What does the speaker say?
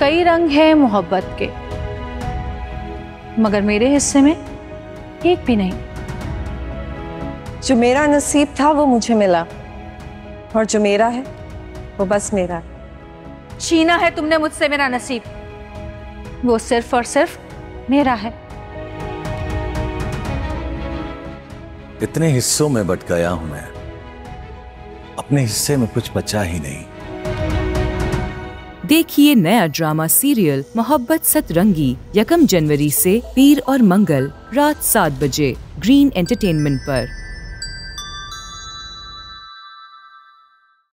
कई रंग हैं मोहब्बत के, मगर मेरे हिस्से में एक भी नहीं। जो मेरा नसीब था वो मुझे मिला, और जो मेरा है वो बस मेरा है। छीना है तुमने मुझसे मेरा नसीब, वो सिर्फ और सिर्फ मेरा है। इतने हिस्सों में बट गया हूं मैं, अपने हिस्से में कुछ बचा ही नहीं। देखिए नया ड्रामा सीरियल मोहब्बत सतरंगी 1 जनवरी से पीर और मंगल रात 7 बजे ग्रीन एंटरटेनमेंट पर।